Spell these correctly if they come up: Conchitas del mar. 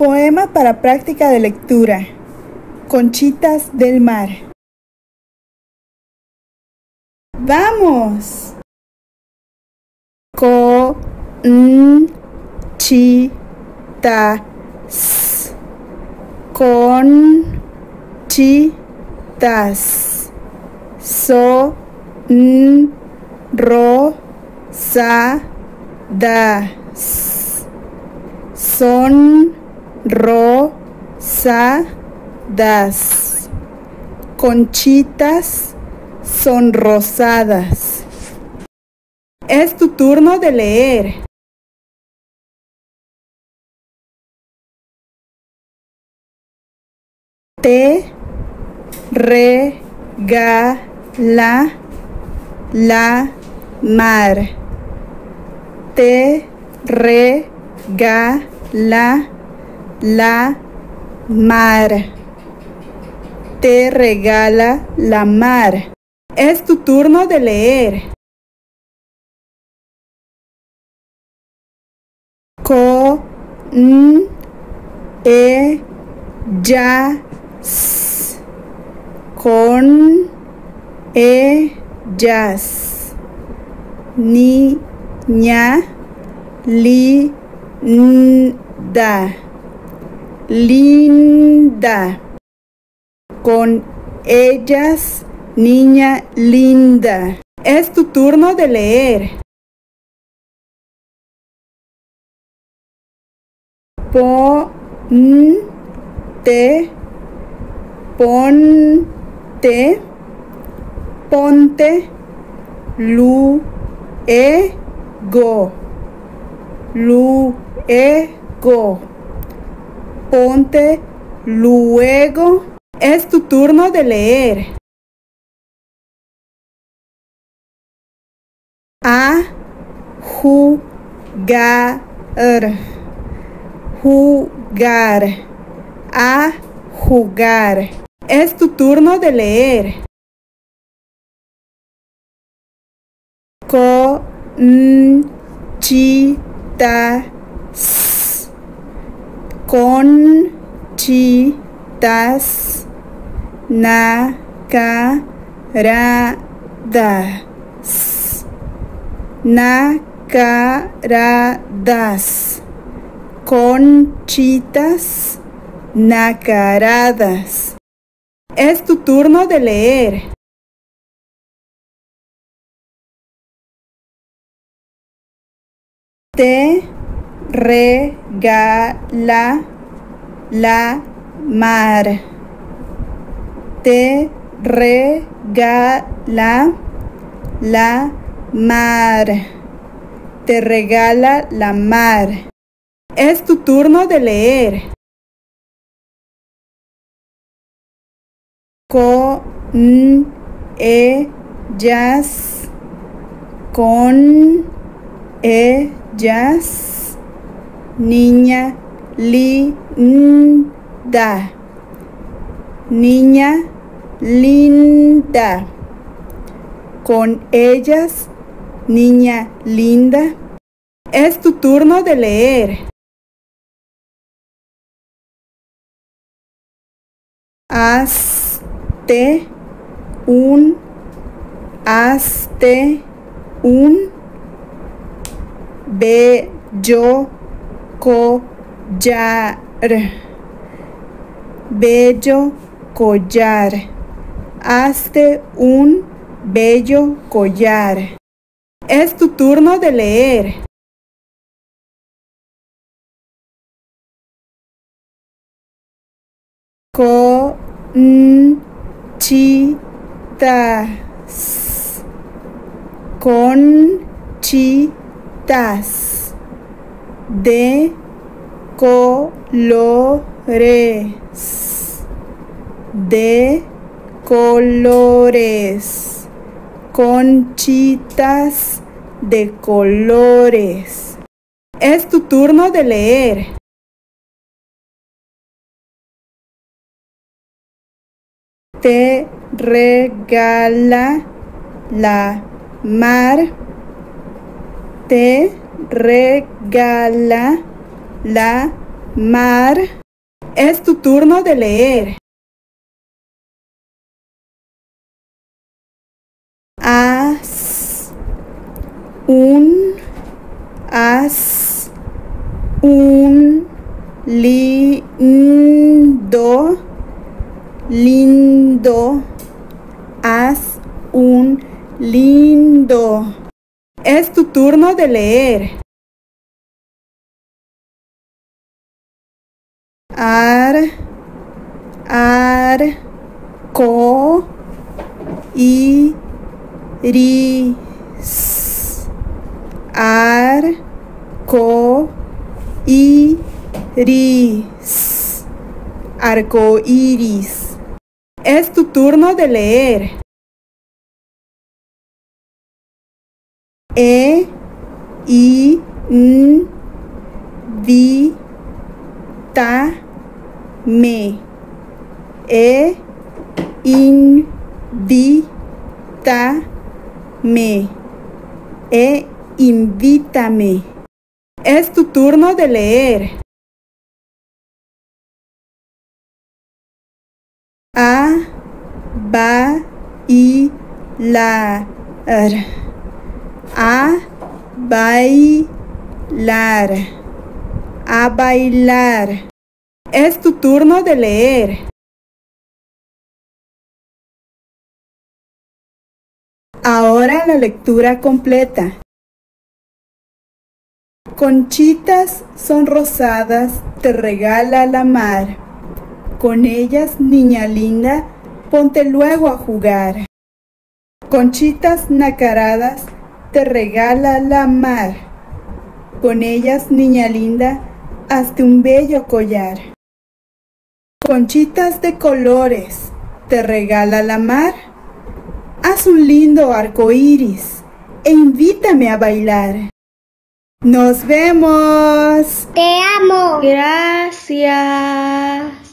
Poema para práctica de lectura. Conchitas del mar. ¡Vamos! Conchitas. Conchitas. Son rosadas. Son rosadas. Conchitas son rosadas. Es tu turno de leer. Te regala la mar. Te regala la mar. Te regala la mar. Es tu turno de leer. Con ellas. Con ellas. Niña linda. Linda. Con ellas, niña linda. Es tu turno de leer. Ponte. Ponte. Ponte. Luego. Luego. Ponte luego. Es tu turno de leer. A jugar. Jugar. A jugar. Es tu turno de leer. Conchitas. Conchitas nacaradas. Nacaradas. Conchitas nacaradas. Es tu turno de leer. Te regala la mar. Te regala la mar. Te regala la mar. Es tu turno de leer. Con ellas. Con ellas. Niña linda. Niña linda. Con ellas, niña linda. Es tu turno de leer. Hazte un. Hazte un. Bello collar. Bello collar. Hazte un bello collar. Es tu turno de leer. Conchitas. Conchitas. De colores. De colores. Conchitas de colores. Es tu turno de leer. Te regala la mar. Te regala la Mar, es tu turno de leer. As, un, as, un, lindo, lindo, haz un lindo. Es tu turno de leer. Ar, ar, co, i, ri, s. Ar, co, i, ri, s. Arcoíris. Es tu turno de leer. E, i, n, vi, ta, me. E, in, vi, ta, me. E, invítame. Es tu turno de leer. A, ba, i, la, r. A, bailar. A, bailar. Es tu turno de leer. Ahora la lectura completa. Conchitas son rosadas, te regala la mar. Con ellas, niña linda, ponte luego a jugar. Conchitas nacaradas, te regala la mar. Con ellas, niña linda, hazte un bello collar. Conchitas de colores, te regala la mar. Haz un lindo arcoíris e invítame a bailar. ¡Nos vemos! ¡Te amo! Gracias.